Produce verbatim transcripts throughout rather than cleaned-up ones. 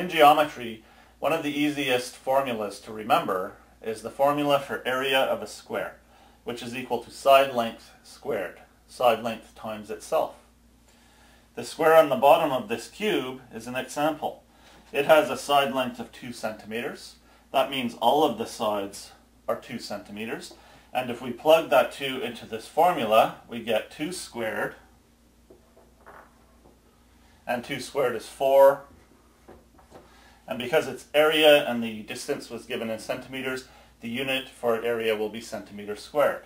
In geometry, one of the easiest formulas to remember is the formula for area of a square, which is equal to side length squared, side length times itself. The square on the bottom of this cube is an example. It has a side length of two centimeters. That means all of the sides are two centimeters. And if we plug that two into this formula, we get two squared, and two squared is four. And because its area and the distance was given in centimeters, the unit for area will be centimeters squared.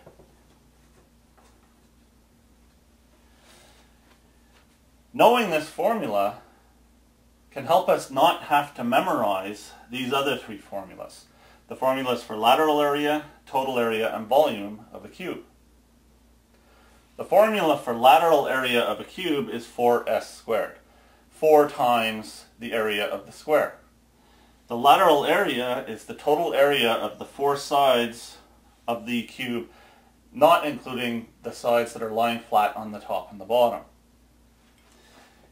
Knowing this formula can help us not have to memorize these other three formulas, the formulas for lateral area, total area, and volume of a cube. The formula for lateral area of a cube is four s squared, four times the area of the square. The lateral area is the total area of the four sides of the cube, not including the sides that are lying flat on the top and the bottom.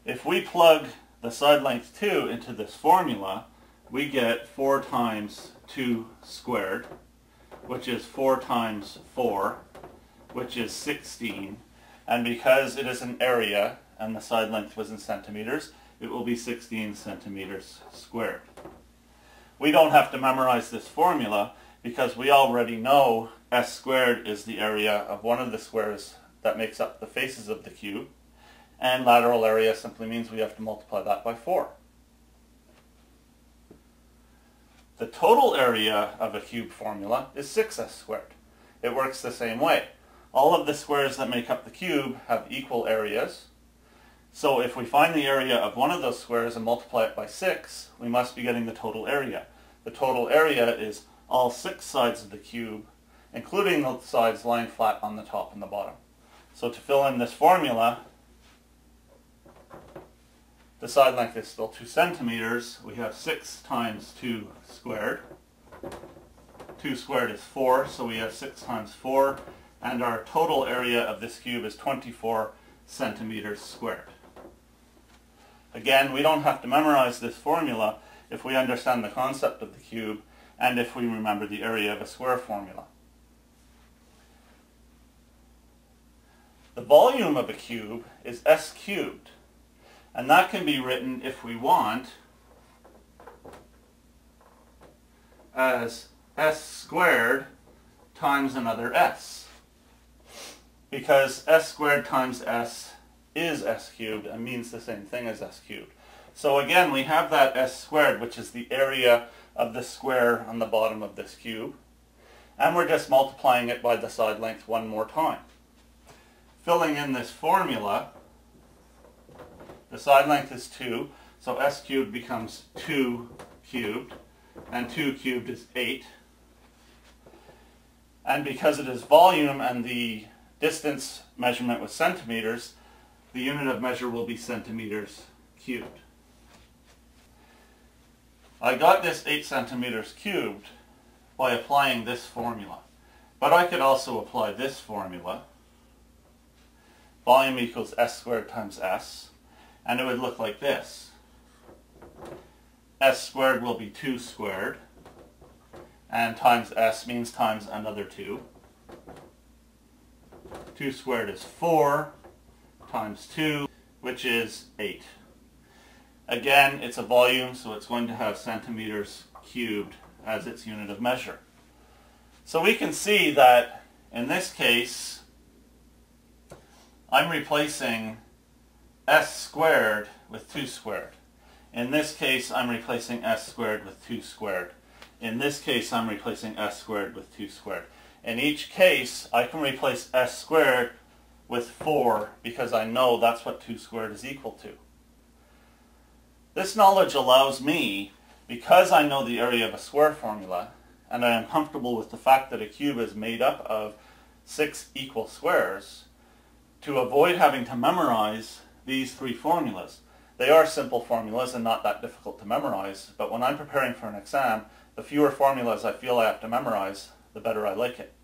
If we plug the side length two into this formula, we get four times two squared, which is four times four, which is sixteen. And because it is an area and the side length was in centimeters, it will be sixteen centimeters squared. We don't have to memorize this formula because we already know s squared is the area of one of the squares that makes up the faces of the cube, and lateral area simply means we have to multiply that by four. The total area of a cube formula is six s squared. It works the same way. All of the squares that make up the cube have equal areas. So if we find the area of one of those squares and multiply it by six, we must be getting the total area. The total area is all six sides of the cube, including the sides lying flat on the top and the bottom. So to fill in this formula, the side length is still two centimeters. We have six times two squared. two squared is four, so we have six times four, and our total area of this cube is twenty-four centimeters squared. Again, we don't have to memorize this formula if we understand the concept of the cube and if we remember the area of a square formula. The volume of a cube is s cubed, and that can be written, if we want, as s squared times another s, because s squared times s is s cubed and means the same thing as s cubed. So again, we have that s squared, which is the area of the square on the bottom of this cube, and we're just multiplying it by the side length one more time. Filling in this formula, the side length is two, so s cubed becomes two cubed, and two cubed is eight. And because it is volume and the distance measurement was centimeters, the unit of measure will be centimeters cubed. I got this eight centimeters cubed by applying this formula, but I could also apply this formula. Volume equals s squared times s, and it would look like this. S squared will be two squared, and times s means times another two. two squared is four times two, which is eight. Again, it's a volume, so it's going to have centimeters cubed as its unit of measure. So we can see that in this case, I'm replacing s squared with two squared. In this case, I'm replacing s squared with two squared. In this case, I'm replacing s squared with two squared. In each case, I can replace s squared with four because I know that's what two squared is equal to. This knowledge allows me, because I know the area of a square formula, and I am comfortable with the fact that a cube is made up of six equal squares, to avoid having to memorize these three formulas. They are simple formulas and not that difficult to memorize, but when I'm preparing for an exam, the fewer formulas I feel I have to memorize, the better I like it.